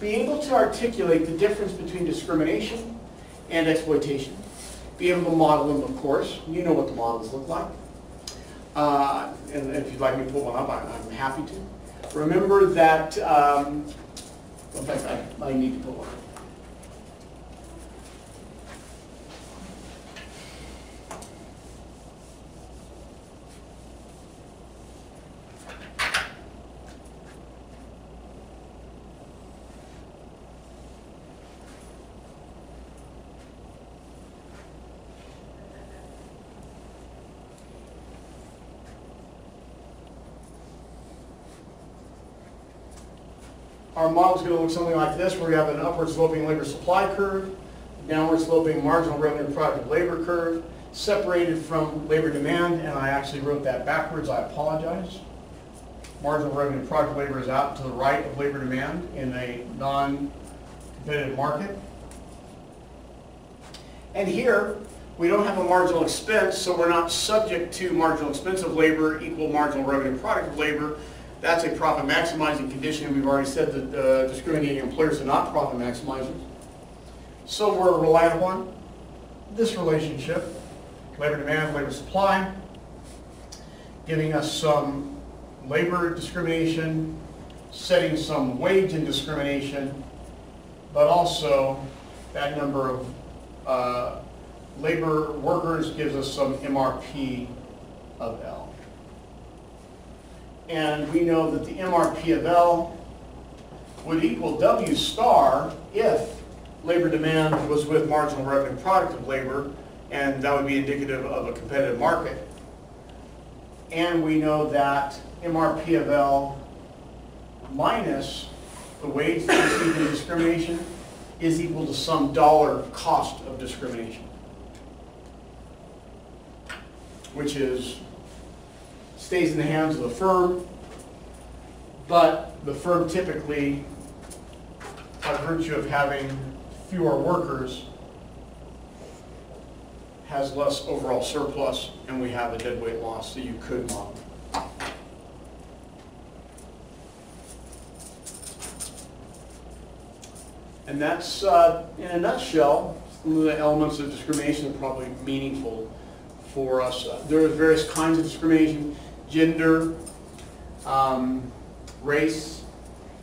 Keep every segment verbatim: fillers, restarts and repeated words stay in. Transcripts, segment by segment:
be able to articulate the difference between discrimination and exploitation. Be able to model them, of course. You know what the models look like. Uh, and if you'd like me to put one up, I'm, I'm happy to. Remember that, um, in fact, I, I need to put one up. Our model is going to look something like this, where we have an upward sloping labor supply curve, downward sloping marginal revenue product of labor curve, separated from labor demand, and I actually wrote that backwards, I apologize. Marginal revenue product of labor is out to the right of labor demand in a non-competitive market. And here, we don't have a marginal expense, so we're not subject to marginal expense of labor equal marginal revenue product of labor. That's a profit maximizing condition. We've already said that uh, discriminating employers are not profit maximizers. So we're reliant upon this relationship, labor demand, labor supply, giving us some labor discrimination, setting some wage indiscrimination, but also that number of uh, labor workers gives us some M R P of L. And we know that the M R P of L would equal W star if labor demand was with marginal revenue product of labor, and that would be indicative of a competitive market. And we know that M R P of L minus the wage received in discrimination is equal to some dollar cost of discrimination, which is stays in the hands of the firm, but the firm typically, by virtue of having fewer workers, has less overall surplus, and we have a deadweight loss that you could model. And that's, uh, in a nutshell, some of the elements of discrimination that are probably meaningful for us. Uh, there are various kinds of discrimination. Gender, um, race,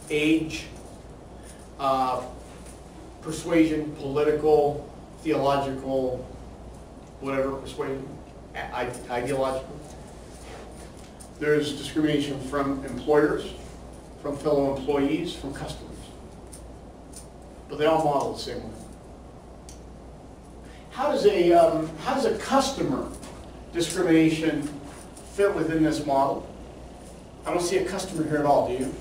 age, uh, persuasion, political, theological, whatever persuasion, ideological. There's discrimination from employers, from fellow employees, from customers. But they all model the same way. How does a, um, how does a customer discrimination fit within this model? I don't see a customer here at all, do you?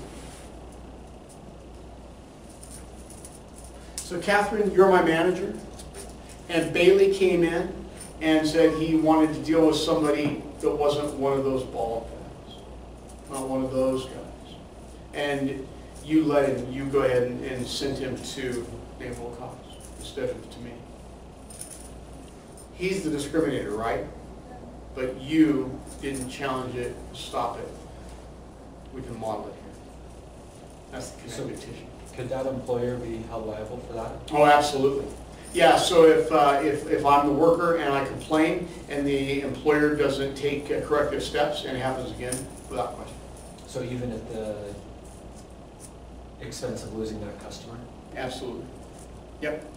So Catherine, you're my manager, and Bailey came in and said he wanted to deal with somebody that wasn't one of those bald guys, not one of those guys. And you let him, you go ahead and, and sent him to Naval Cops instead of to me. He's the discriminator, right? But you didn't challenge it, stop it. We can model it here. That's the competition. So could that employer be held liable for that? Oh, absolutely. Yeah, so if, uh, if, if I'm the worker and I complain and the employer doesn't take uh, corrective steps, and it happens again, without question. So even at the expense of losing that customer? Absolutely. Yep.